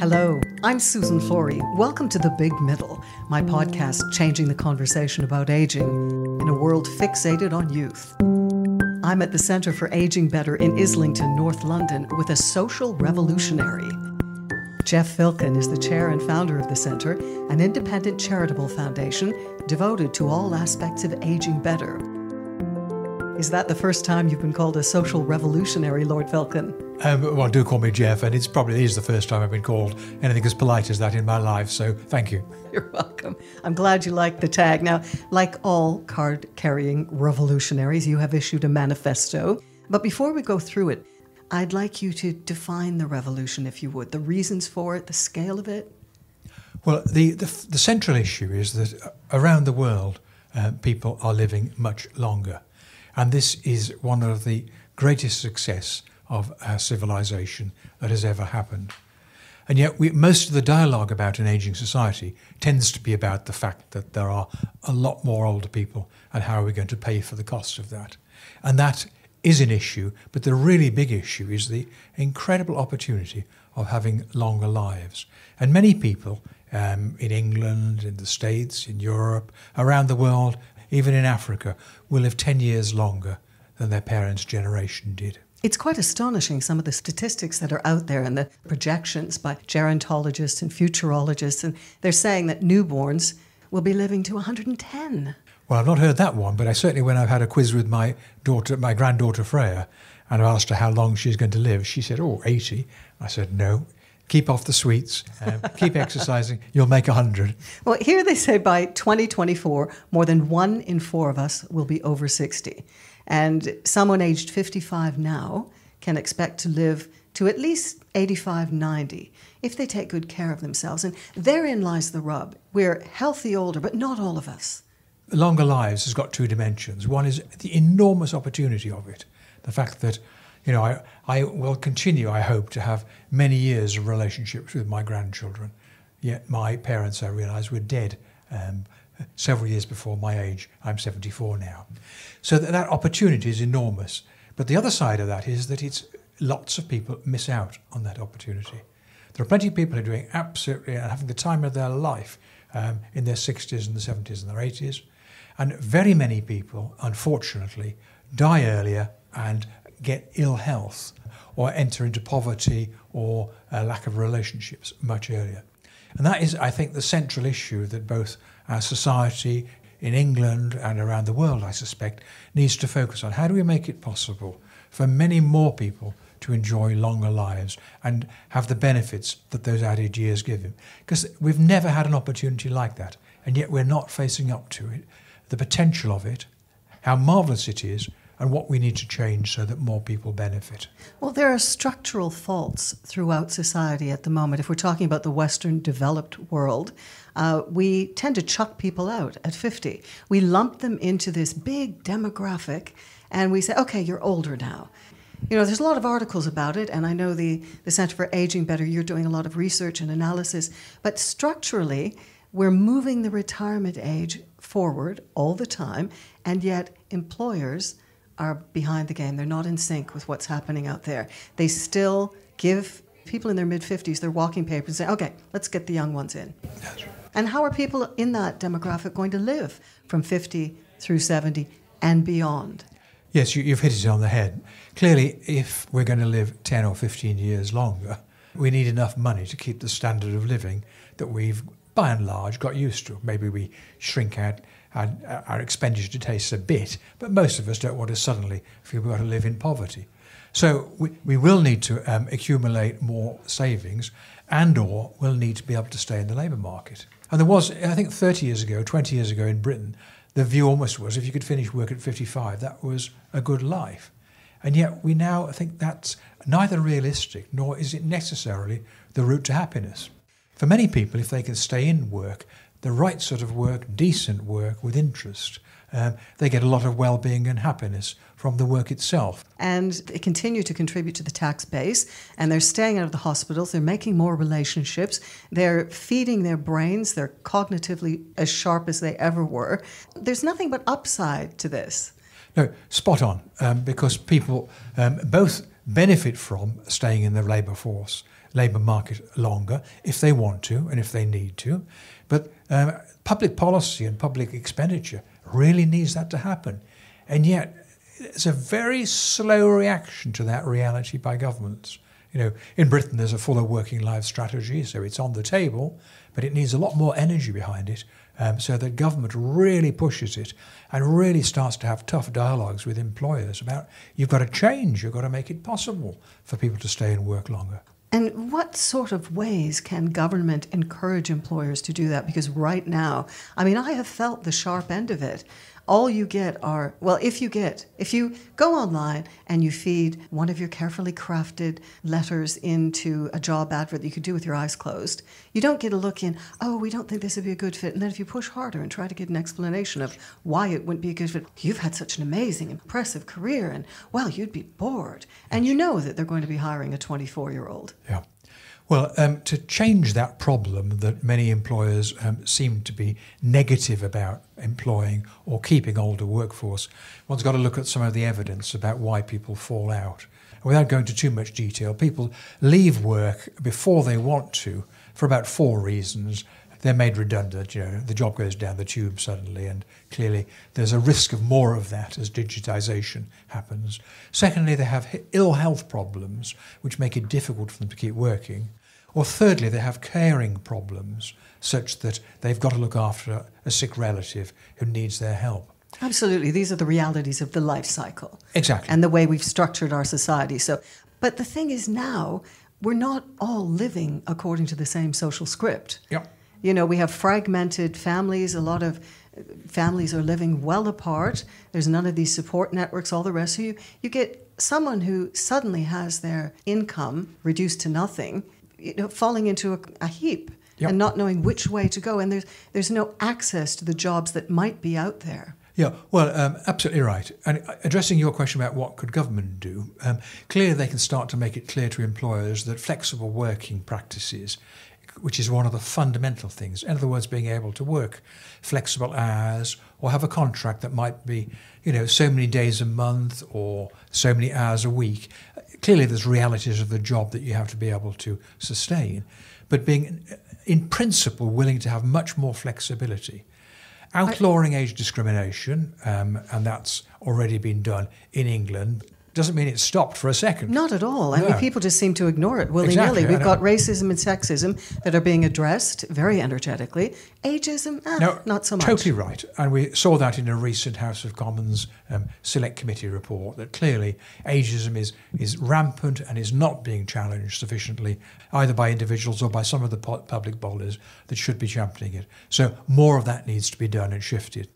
Hello, I'm Susan Flory. Welcome to The Big Middle, my podcast changing the conversation about aging in a world fixated on youth. I'm at the Centre for Ageing Better in Islington, North London, with a social revolutionary. Geoff Filkin is the chair and founder of the Centre, an independent charitable foundation devoted to all aspects of aging better. Is that the first time you've been called a social revolutionary, Lord Filkin? Well, do call me Geoff, and it's probably is the first time I've been called anything as polite as that in my life, so thank you. You're welcome. I'm glad you like the tag. Now, like all card-carrying revolutionaries, you have issued a manifesto. But before we go through it, I'd like you to define the revolution, if you would, the reasons for it, the scale of it. Well, the central issue is that around the world, people are living much longer. And this is one of the greatest success of our civilization that has ever happened. And yet most of the dialogue about an ageing society tends to be about the fact that there are a lot more older people and how are we going to pay for the cost of that. And that is an issue, but the really big issue is the incredible opportunity of having longer lives. And many people in England, in the States, in Europe, around the world, even in Africa, will live 10 years longer than their parents' generation did. It's quite astonishing, some of the statistics that are out there and the projections by gerontologists and futurologists, and they're saying that newborns will be living to 110. Well, I've not heard that one, but I certainly, when I've had a quiz with my daughter, my granddaughter Freya, and I've asked her how long she's going to live, she said, oh, 80. I said, no, keep off the sweets, keep exercising, you'll make 100. Well, here they say by 2024, more than 1 in 4 of us will be over 60. And someone aged 55 now can expect to live to at least 85, 90, if they take good care of themselves. And therein lies the rub. We're healthy older, but not all of us. Longer lives has got two dimensions. One is the enormous opportunity of it. The fact that, you know, I will continue, I hope, to have many years of relationships with my grandchildren. Yet my parents, I realise, were dead several years before my age. I'm 74 now. So that opportunity is enormous. But the other side of that is that it's lots of people miss out on that opportunity. There are plenty of people who are doing absolutely and having the time of their life in their 60s and their 70s and their 80s. And very many people, unfortunately, die earlier and get ill health or enter into poverty or a lack of relationships much earlier. And that is, I think, the central issue that both our society in England and around the world, I suspect, needs to focus on. How do we make it possible for many more people to enjoy longer lives and have the benefits that those added years give them? Because we've never had an opportunity like that, and yet we're not facing up to it. The potential of it, how marvellous it is, and what we need to change so that more people benefit. Well, there are structural faults throughout society at the moment. If we're talking about the Western developed world, we tend to chuck people out at 50. We lump them into this big demographic and we say, okay, you're older now. You know, there's a lot of articles about it, and I know the Centre for Ageing Better, you're doing a lot of research and analysis, but structurally, we're moving the retirement age forward all the time, and yet employers are behind the game. They're not in sync with what's happening out there. They still give people in their mid-50s their walking papers and say, okay, let's get the young ones in. That's right. And how are people in that demographic going to live from 50 through 70 and beyond? Yes, you've hit it on the head. Clearly, if we're going to live 10 or 15 years longer, we need enough money to keep the standard of living that we've by and large got used to. Maybe we shrink our expenditure tastes a bit, but most of us don't want to suddenly feel we've got to live in poverty. So we will need to accumulate more savings, and or we'll need to be able to stay in the labour market. And there was, I think 30 years ago, 20 years ago in Britain, the view almost was if you could finish work at 55, that was a good life. And yet we now think that's neither realistic nor is it necessarily the route to happiness. For many people, if they can stay in work, the right sort of work, decent work with interest, they get a lot of well-being and happiness from the work itself. And they continue to contribute to the tax base, and they're staying out of the hospitals, they're making more relationships, they're feeding their brains, they're cognitively as sharp as they ever were. There's nothing but upside to this. No, spot on, because people both benefit from staying in the labour force labour market longer if they want to and if they need to. But public policy and public expenditure really needs that to happen. And yet it's a very slow reaction to that reality by governments. You know, in Britain there's a fuller working life strategy, so it's on the table, but it needs a lot more energy behind it, so that government really pushes it and really starts to have tough dialogues with employers about, you've got to change, you've got to make it possible for people to stay and work longer. And what sort of ways can government encourage employers to do that? Because right now, I mean, I have felt the sharp end of it. All you get are, well, if you go online and you feed one of your carefully crafted letters into a job advert that you could do with your eyes closed, you don't get a look in, oh, we don't think this would be a good fit. And then if you push harder and try to get an explanation of why it wouldn't be a good fit, you've had such an amazing, impressive career, and, well, you'd be bored. And you know that they're going to be hiring a 24-year-old. Yeah. Well, to change that problem that many employers seem to be negative about employing or keeping older workforce, one's got to look at some of the evidence about why people fall out. And without going into too much detail, people leave work before they want to for about four reasons. They're made redundant, you know, the job goes down the tube suddenly, and clearly there's a risk of more of that as digitisation happens. Secondly, they have ill health problems, which make it difficult for them to keep working. Or thirdly, they have caring problems, such that they've got to look after a sick relative who needs their help. Absolutely. These are the realities of the life cycle. Exactly. And the way we've structured our society. So, but the thing is now, we're not all living according to the same social script. Yep. You know, we have fragmented families. A lot of families are living well apart. There's none of these support networks, all the rest. So you get someone who suddenly has their income reduced to nothing, you know, falling into a heap. Yep. And not knowing which way to go. And there's no access to the jobs that might be out there. Yeah, well, absolutely right. And addressing your question about what could government do, clearly they can start to make it clear to employers that flexible working practices, which is one of the fundamental things, in other words, being able to work flexible hours or have a contract that might be, you know, so many days a month or so many hours a week. Clearly there's realities of the job that you have to be able to sustain, but being in principle willing to have much more flexibility. Outlawing age discrimination, and that's already been done in England. Doesn't mean it's stopped for a second. Not at all. No. I mean, people just seem to ignore it willy-nilly. Exactly. We've got racism and sexism that are being addressed very energetically. Ageism, not so much. Totally right. And we saw that in a recent House of Commons Select Committee report, that clearly ageism is rampant and is not being challenged sufficiently, either by individuals or by some of the public bodies that should be championing it. So more of that needs to be done and shifted.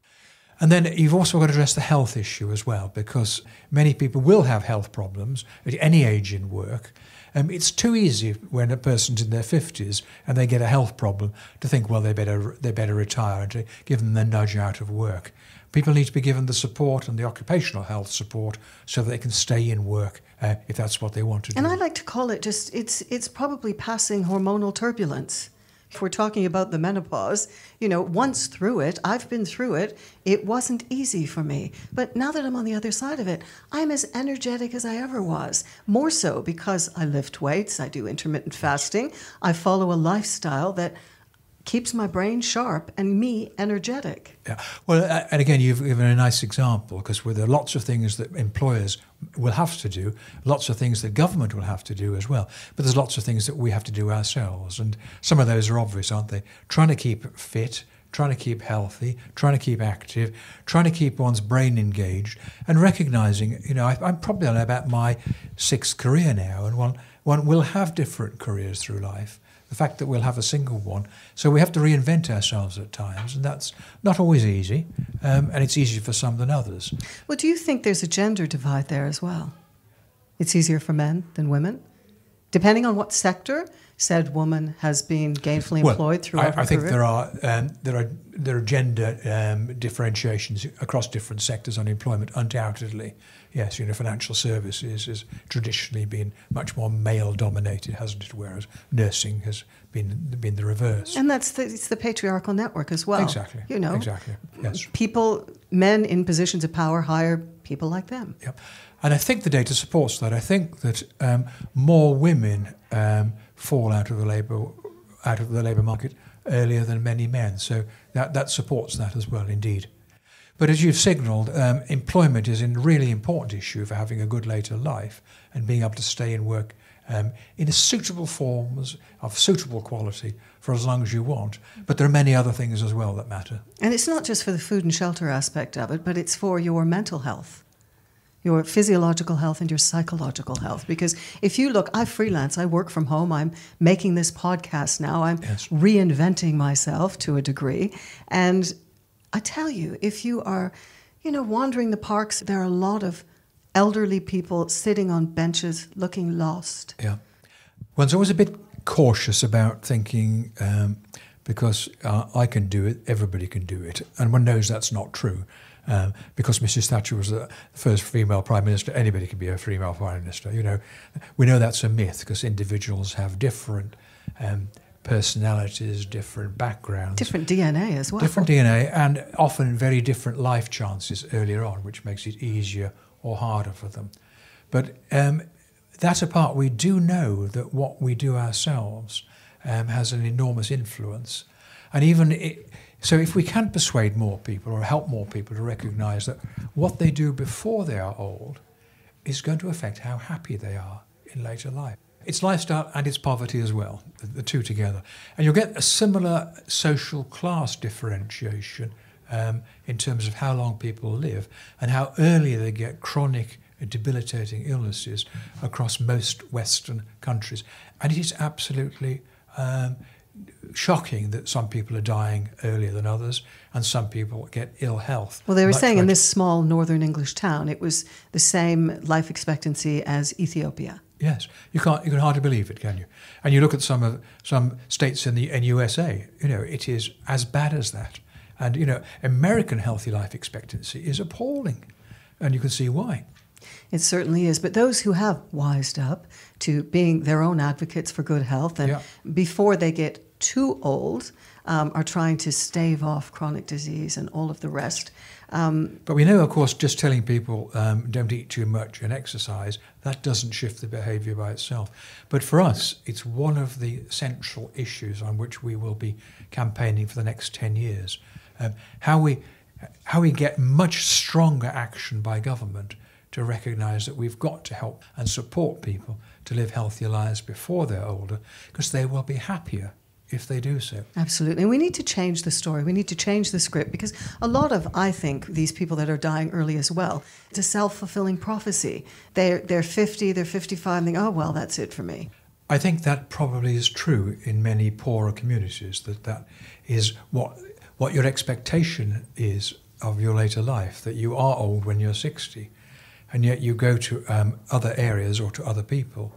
And then you've also got to address the health issue as well, because many people will have health problems at any age in work. It's too easy when a person's in their 50s and they get a health problem to think, well, they better retire, and to give them the nudge out of work. People need to be given the support and the occupational health support so that they can stay in work if that's what they want to do. And I like to call it just, it's probably passing hormonal turbulence. If we're talking about the menopause, you know, once through it, I've been through it, it wasn't easy for me. But now that I'm on the other side of it, I'm as energetic as I ever was. More so because I lift weights, I do intermittent fasting, I follow a lifestyle that keeps my brain sharp and me energetic. Yeah. Well, and again, you've given a nice example, because there are lots of things that employers will have to do, lots of things that government will have to do as well, but there's lots of things that we have to do ourselves, and some of those are obvious, aren't they? Trying to keep fit, trying to keep healthy, trying to keep active, trying to keep one's brain engaged, and recognising, you know, I'm probably on about my sixth career now, and one will have different careers through life. The fact that we'll have a single one. So we have to reinvent ourselves at times, and that's not always easy, and it's easier for some than others. Well, do you think there's a gender divide there as well? It's easier for men than women? Depending on what sector said woman has been gainfully employed throughout her career? I think there are gender differentiations across different sectors on employment, undoubtedly. Yes, you know, financial services has traditionally been much more male-dominated, hasn't it? Whereas nursing has been the reverse. And it's the patriarchal network as well. Exactly. You know, exactly. Yes. Men in positions of power hire people like them. Yep. And I think the data supports that. I think that more women fall out of the labour market earlier than many men. So that supports that as well, indeed. But as you've signalled, employment is a really important issue for having a good later life and being able to stay in work in a suitable forms of suitable quality for as long as you want. But there are many other things as well that matter. And it's not just for the food and shelter aspect of it, but it's for your mental health, your physiological health and your psychological health. Because if you look, I freelance, I work from home, I'm making this podcast now, I'm reinventing myself to a degree. And I tell you, if you are, wandering the parks, there are a lot of elderly people sitting on benches looking lost. Yeah. One's always a bit cautious about thinking, because I can do it, everybody can do it. And one knows that's not true. Because Mrs. Thatcher was the first female prime minister, anybody can be a female prime minister. We know that's a myth because individuals have different personalities, different backgrounds, different DNA as well. Different DNA, and often very different life chances earlier on, which makes it easier or harder for them. But that apart, we do know that what we do ourselves has an enormous influence, and even it. So if we can persuade more people or help more people to recognise that what they do before they are old is going to affect how happy they are in later life. It's lifestyle and it's poverty as well, the two together. And you'll get a similar social class differentiation in terms of how long people live and how early they get chronic debilitating illnesses across most Western countries. And it is absolutely shocking that some people are dying earlier than others and some people get ill health. Well, they were saying in this small northern English town it was the same life expectancy as Ethiopia. Yes, you can hardly believe it, can you? And you look at some states in USA, it is as bad as that. And American healthy life expectancy is appalling, and you can see why. It certainly is. But those who have wised up to being their own advocates for good health and before they get too old are trying to stave off chronic disease and all of the rest. But we know, of course, just telling people don't eat too much and exercise, that doesn't shift the behaviour by itself. But for us, it's one of the central issues on which we will be campaigning for the next 10 years. How we get much stronger action by government to recognise that we've got to help and support people to live healthier lives before they're older, because they will be happier if they do so. Absolutely. And we need to change the story. We need to change the script, because a lot of, I think, these people that are dying early as well, it's a self-fulfilling prophecy. They're 50, they're 55, and they think, oh, well, that's it for me. I think that probably is true in many poorer communities, that is what your expectation is of your later life, that you are old when you're 60. And yet you go to other areas or to other people,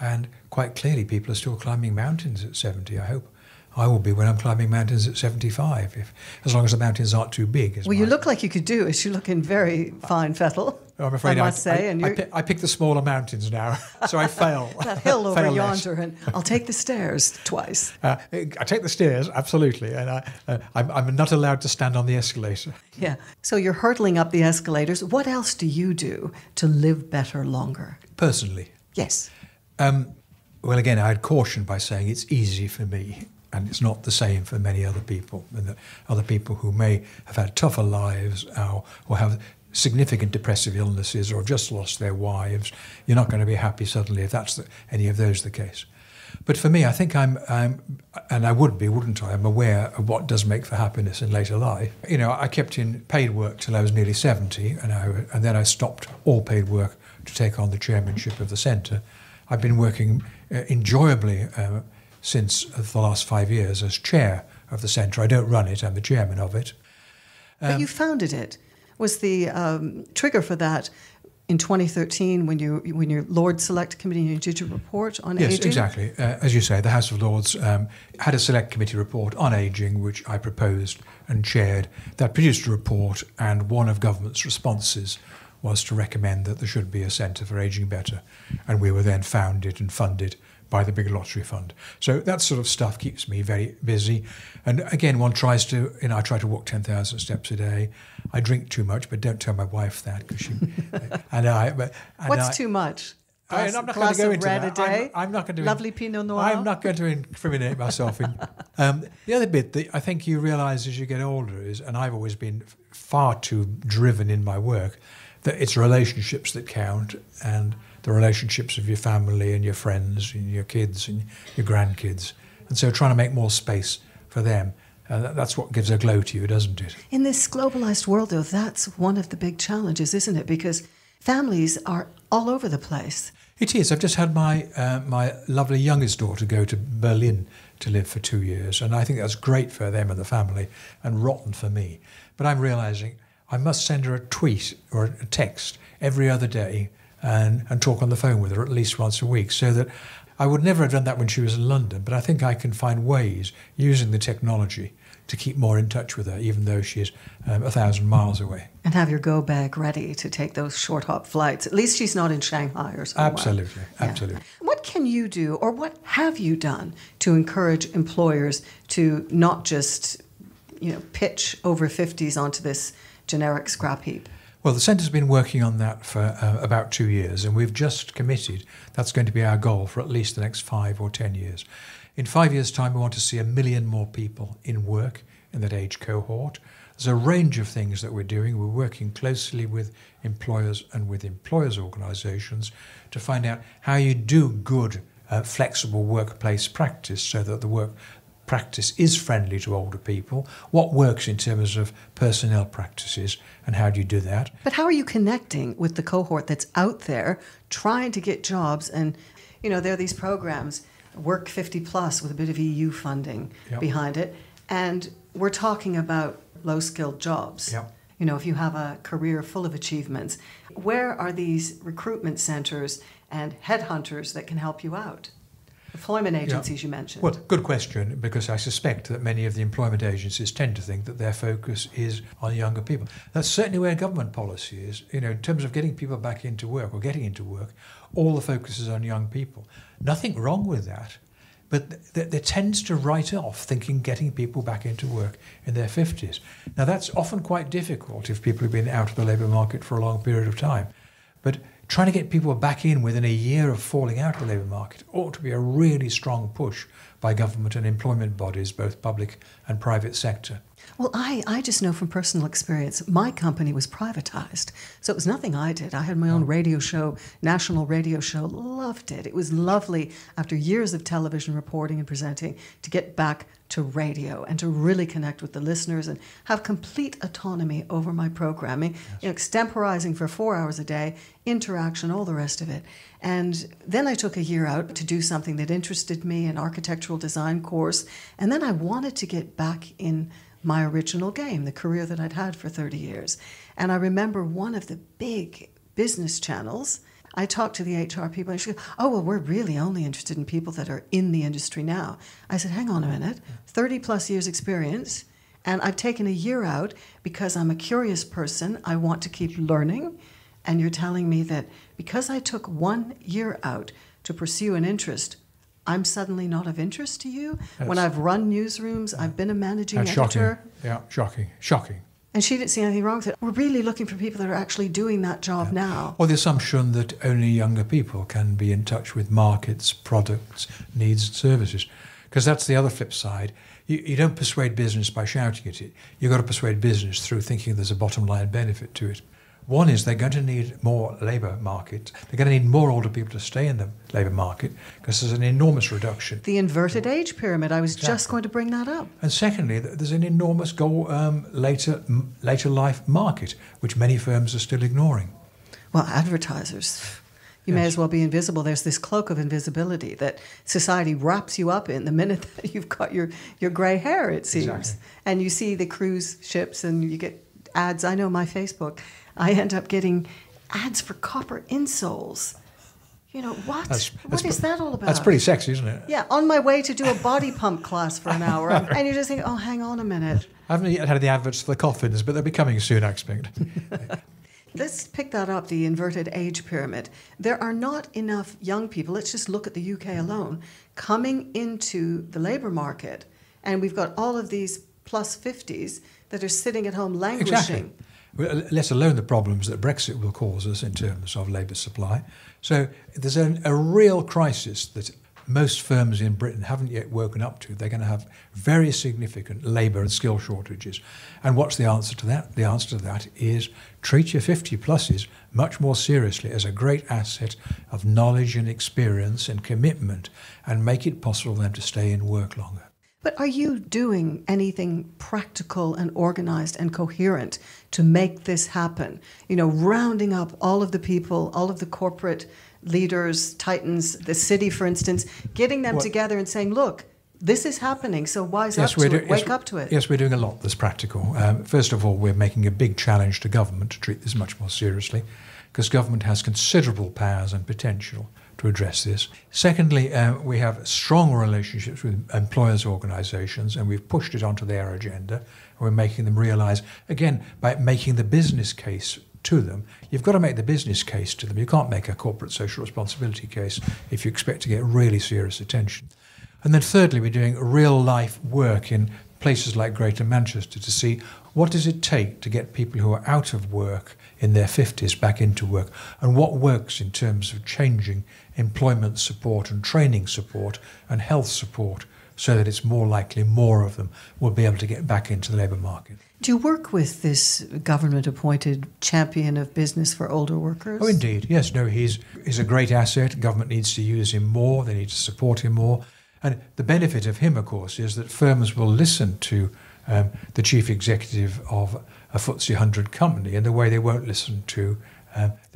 and quite clearly people are still climbing mountains at 70, I hope. I will be when I'm climbing mountains at 75, as long as the mountains aren't too big. Well, you look like you could do it. You look in very fine fettle, I'm afraid I must say. I pick the smaller mountains now, so I fail. That hill over yonder, and I'll take the stairs twice. I take the stairs, absolutely, and I'm not allowed to stand on the escalator. Yeah, so you're hurtling up the escalators. What else do you do to live better longer? Personally? Yes. Well, again, I'd caution by saying it's easy for me. And it's not the same for many other people, and that other people who may have had tougher lives or have significant depressive illnesses or just lost their wives. You're not going to be happy suddenly if that's any of those the case. But for me, I think and I would be, wouldn't I? I'm aware of what does make for happiness in later life. I kept in paid work till I was nearly 70, and then I stopped all paid work to take on the chairmanship of the centre. I've been working enjoyably since the last 5 years as chair of the centre. I don't run it, I'm the chairman of it. But you founded it. Was the trigger for that in 2013 when your Lords Select Committee, you did your report on ageing? Yes, exactly. As you say, the House of Lords had a Select Committee report on ageing, which I proposed and chaired. That produced a report, and one of government's responses was to recommend that there should be a Centre for Ageing Better. And we were then founded and funded by the big lottery fund. So that sort of stuff keeps me very busy. And again, one tries to, I try to walk 10,000 steps a day. I drink too much, but don't tell my wife that, because she... What's too much? glass of red a day. I'm not going to lovely Pinot Noir. I'm not going to incriminate myself. The other bit that I think you realise as you get older is, and I've always been far too driven in my work, that it's relationships that count, and the relationships of your family and your friends and your kids and your grandkids. And so trying to make more space for them, that's what gives a glow to you, doesn't it? In this globalised world, though, that's one of the big challenges, isn't it? Because families are all over the place. It is. I've just had my my lovely youngest daughter go to Berlin to live for 2 years, and I think that's great for them and the family and rotten for me. But I'm realising I must send her a tweet or a text every other day and talk on the phone with her at least once a week, so that I would never have done that when she was in London, but I think I can find ways using the technology to keep more in touch with her, even though she's 1,000 miles away. And have your go bag ready to take those short hop flights. At least she's not in Shanghai or somewhere. Absolutely, absolutely. Yeah. What can you do, or what have you done, to encourage employers to not just, you know, pitch over 50s onto this generic scrap heap? Well, the Centre's been working on that for about 2 years, and we've just committed that's going to be our goal for at least the next 5 or 10 years. In 5 years' time, we want to see 1 million more people in work in that age cohort. There's a range of things that we're doing. We're working closely with employers and with employers' organisations to find out how you do good, flexible workplace practice so that the work practice is friendly to older people, what works in terms of personnel practices, and how do you do that. But how are you connecting with the cohort that's out there trying to get jobs? And, you know, there are these programs, Work 50 Plus, with a bit of EU funding behind it, and we're talking about low-skilled jobs. Yep. You know, if you have a career full of achievements, where are these recruitment centres and headhunters that can help you out? Employment agencies, you mentioned. Well, good question, because I suspect that many of the employment agencies tend to think that their focus is on younger people. That's certainly where government policy is. You know, in terms of getting people back into work or getting into work, all the focus is on young people. Nothing wrong with that, but there tends to write off thinking getting people back into work in their 50s. Now, that's often quite difficult if people have been out of the labour market for a long period of time. But trying to get people back in within a year of falling out of the labour market ought to be a really strong push by government and employment bodies, both public and private sector. Well, I just know from personal experience, my company was privatised, so it was nothing I did. I had my own radio show, national radio show, loved it. It was lovely, after years of television reporting and presenting, to get back to radio and to really connect with the listeners and have complete autonomy over my programming, you know, extemporising for 4 hours a day, interaction, all the rest of it. And then I took a year out to do something that interested me, an architectural design course, and then I wanted to get back in my original game, the career that I'd had for 30 years. And I remember one of the big business channels, I talked to the HR people, and she goes, "Oh, well, we're really only interested in people that are in the industry now." I said, "Hang on a minute, 30-plus years experience, and I've taken a year out because I'm a curious person, I want to keep learning, and you're telling me that because I took 1 year out to pursue an interest, I'm suddenly not of interest to you?" That's, when I've run newsrooms, I've been a managing editor. Shocking. Yeah, shocking, shocking. And she didn't see anything wrong with it. We're really looking for people that are actually doing that job now. Or the assumption that only younger people can be in touch with markets, products, needs and services. Because that's the other flip side. You don't persuade business by shouting at it. You've got to persuade business through thinking there's a bottom line benefit to it. One is they're going to need more labour market. They're going to need more older people to stay in the labour market because there's an enormous reduction. The inverted age pyramid, I was just going to bring that up. And secondly, there's an enormous later life market, which many firms are still ignoring. Well, advertisers, you may as well be invisible. There's this cloak of invisibility that society wraps you up in the minute that you've got your grey hair, it seems. Exactly. And you see the cruise ships and you get ads. I know my Facebook, I end up getting ads for copper insoles. You know, what? What is that all about? That's pretty sexy, isn't it? Yeah, on my way to do a body pump class for an hour. And you just think, oh, hang on a minute. I haven't yet had the adverts for the coffins, but they'll be coming soon, I expect. Let's pick that up, the inverted age pyramid. There are not enough young people, let's just look at the UK alone, coming into the labour market. And we've got all of these plus 50s that are sitting at home languishing. Exactly. let alone the problems that Brexit will cause us in terms of labour supply. So there's a real crisis that most firms in Britain haven't yet woken up to. They're going to have very significant labour and skill shortages. And what's the answer to that? The answer to that is treat your 50-pluses much more seriously as a great asset of knowledge and experience and commitment, and make it possible for them to stay in work longer. But are you doing anything practical and organised and coherent to make this happen? You know, rounding up all of the people, all of the corporate leaders, titans, the city, for instance, getting them together and saying, look, this is happening, so wise up to it, wake up to it. Yes, we're doing a lot that's practical. First of all, we're making a big challenge to government to treat this much more seriously, because government has considerable powers and potential to address this. Secondly, we have strong relationships with employers' organisations, and we've pushed it onto their agenda, and we're making them realise, again, by making the business case to them. You've got to make the business case to them. You can't make a corporate social responsibility case if you expect to get really serious attention. And then thirdly, we're doing real-life work in places like Greater Manchester to see what does it take to get people who are out of work in their 50s back into work, and what works in terms of changing employment support and training support and health support so that it's more likely more of them will be able to get back into the labour market. Do you work with this government-appointed champion of business for older workers? Oh, indeed, yes. No, he's a great asset. Government needs to use him more. They need to support him more. And the benefit of him, of course, is that firms will listen to the chief executive of a FTSE 100 company in the way they won't listen to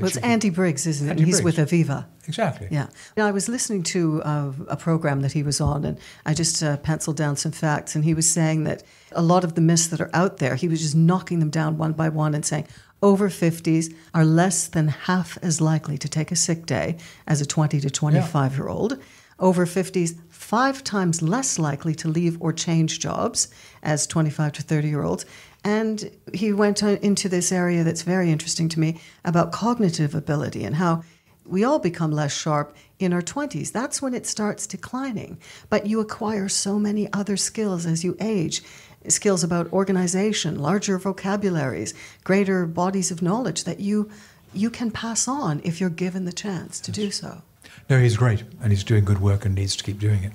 it's Andy Briggs, isn't it? He's with Aviva. Exactly. Yeah. Now, I was listening to a program that he was on, and I just penciled down some facts, and he was saying that a lot of the myths that are out there, he was just knocking them down one by one and saying over 50s are less than half as likely to take a sick day as a 20 to 25-year-old. Over 50s, 5 times less likely to leave or change jobs as 25 to 30-year-olds. And he went into this area that's very interesting to me about cognitive ability and how we all become less sharp in our 20s. That's when it starts declining. But you acquire so many other skills as you age, skills about organization, larger vocabularies, greater bodies of knowledge that you can pass on if you're given the chance to do so. No, he's great, and he's doing good work and needs to keep doing it.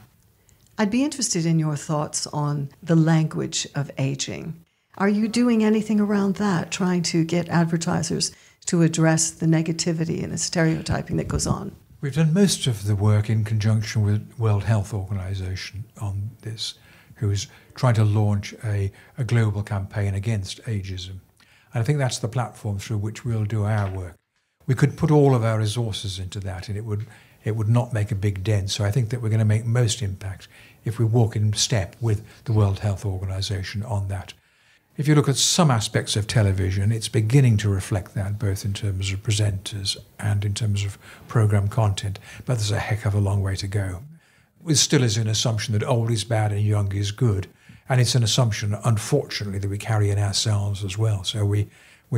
I'd be interested in your thoughts on the language of aging. Are you doing anything around that, trying to get advertisers to address the negativity and the stereotyping that goes on? We've done most of the work in conjunction with World Health Organization on this, who is trying to launch a global campaign against ageism. And I think that's the platform through which we'll do our work. We could put all of our resources into that, and it would not make a big dent. So I think that we're going to make most impact if we walk in step with the World Health Organization on that. If you look at some aspects of television, it's beginning to reflect that, both in terms of presenters and in terms of programme content, but there's a heck of a long way to go. It still is an assumption that old is bad and young is good, and it's an assumption, unfortunately, that we carry in ourselves as well. So we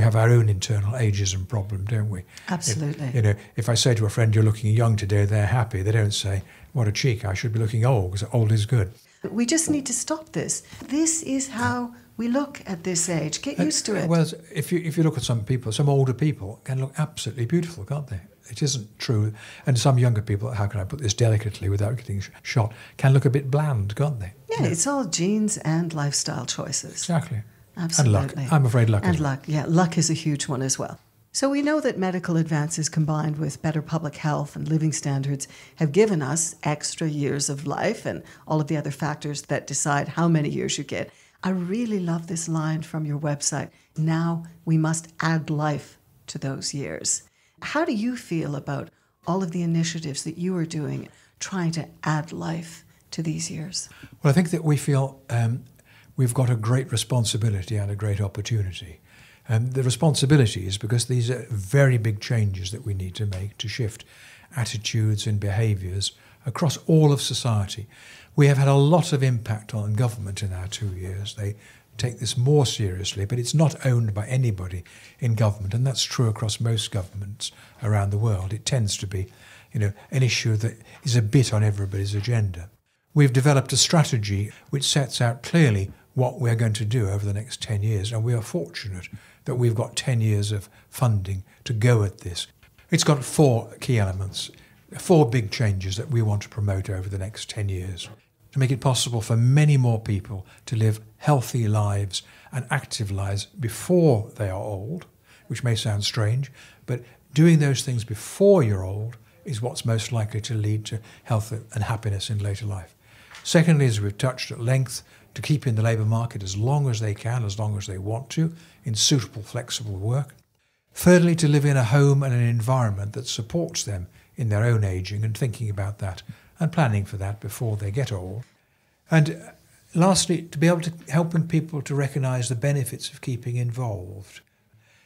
have our own internal ageism problem, don't we? Absolutely. If I say to a friend, you're looking young today, they're happy. They don't say, what a cheek, I should be looking old, because old is good. We just need to stop this. This is how we look at this age. Get used to it. Well, if you look at some people, some older people can look absolutely beautiful, can't they? It isn't true. And some younger people, how can I put this delicately without getting shot, can look a bit bland, can't they? Yeah, it's all genes and lifestyle choices. Exactly. Absolutely. And luck. I'm afraid luck. And luck, yeah. Luck is a huge one as well. So we know that medical advances combined with better public health and living standards have given us extra years of life and all of the other factors that decide how many years you get. I really love this line from your website. Now we must add life to those years. How do you feel about all of the initiatives that you are doing, trying to add life to these years? Well, I think that we feel we've got a great responsibility and a great opportunity. And the responsibility is because these are very big changes that we need to make to shift attitudes and behaviours across all of society. We have had a lot of impact on government in our 2 years. They take this more seriously, but it's not owned by anybody in government, and that's true across most governments around the world. It tends to be, an issue that is a bit on everybody's agenda. We've developed a strategy which sets out clearly what we're going to do over the next 10 years. And we are fortunate that we've got 10 years of funding to go at this. It's got four key elements, four big changes that we want to promote over the next 10 years to make it possible for many more people to live healthy lives and active lives before they are old, which may sound strange, but doing those things before you're old is what's most likely to lead to health and happiness in later life. Secondly, as we've touched at length, to keep in the labour market as long as they can, as long as they want to, in suitable, flexible work. Thirdly, to live in a home and an environment that supports them in their own ageing and thinking about that and planning for that before they get old. And lastly, to be able to help people to recognise the benefits of keeping involved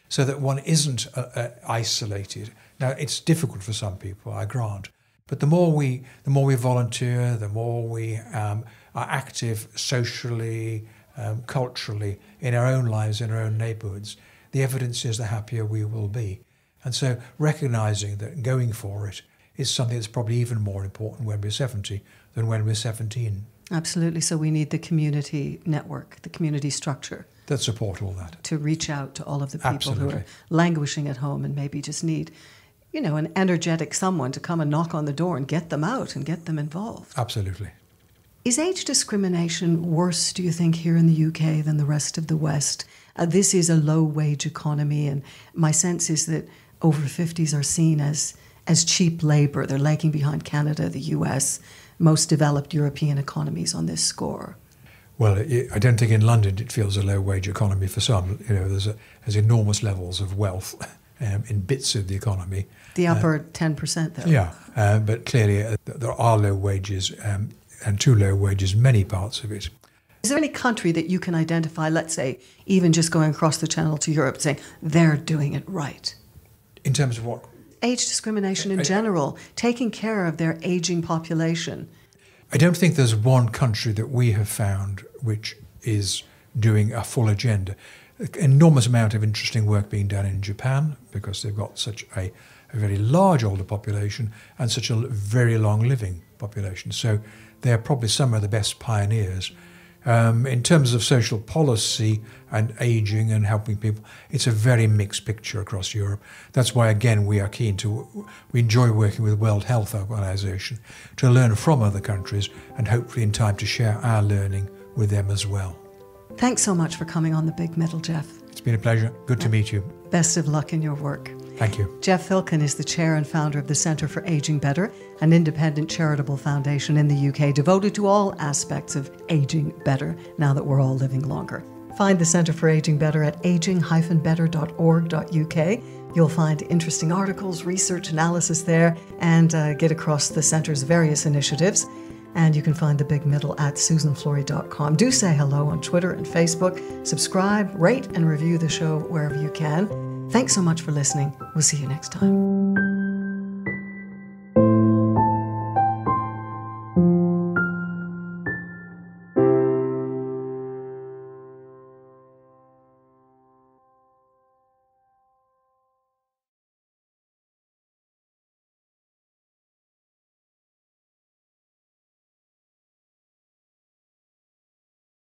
so that one isn't isolated. Now, it's difficult for some people, I grant, but the more we volunteer, the more we are active socially, culturally, in our own lives, in our own neighbourhoods, the evidence is the happier we will be. And so recognising that going for it is something that's probably even more important when we're 70 than when we're 17. Absolutely. So we need the community network, the community structure that support all that. To reach out to all of the people Absolutely. Who are languishing at home and maybe just need, you know, an energetic someone to come and knock on the door and get them out and get them involved. Absolutely. Is age discrimination worse, do you think, here in the UK than the rest of the West? This is a low-wage economy, and my sense is that over 50s are seen as cheap labour. They're lagging behind Canada, the US, most developed European economies on this score. Well, I don't think in London it feels a low-wage economy for some. You know, there's enormous levels of wealth in bits of the economy. The upper 10%, though. Yeah, but clearly there are low wages and too low wages in many parts of it. Is there any country that you can identify, let's say, even just going across the channel to Europe, saying they're doing it right? In terms of what? Age discrimination in general, taking care of their ageing population. I don't think there's one country that we have found which is doing a full agenda. An enormous amount of interesting work being done in Japan because they've got such a very large older population and such a very long living population. So they're probably some of the best pioneers. In terms of social policy and ageing and helping people, it's a very mixed picture across Europe. That's why, again, we enjoy working with World Health Organization to learn from other countries and hopefully in time to share our learning with them as well. Thanks so much for coming on The Big Middle, Geoff. It's been a pleasure. Good to meet you. Best of luck in your work. Thank you. Geoff Filkin is the chair and founder of the Centre for Ageing Better, an independent charitable foundation in the UK devoted to all aspects of ageing better now that we're all living longer. Find the Centre for Ageing Better at aging-better.org.uk. You'll find interesting articles, research, analysis there, and get across the Centre's various initiatives. And you can find The Big Middle at SusanFlory.com. Do say hello on Twitter and Facebook. Subscribe, rate, and review the show wherever you can. Thanks so much for listening. We'll see you next time.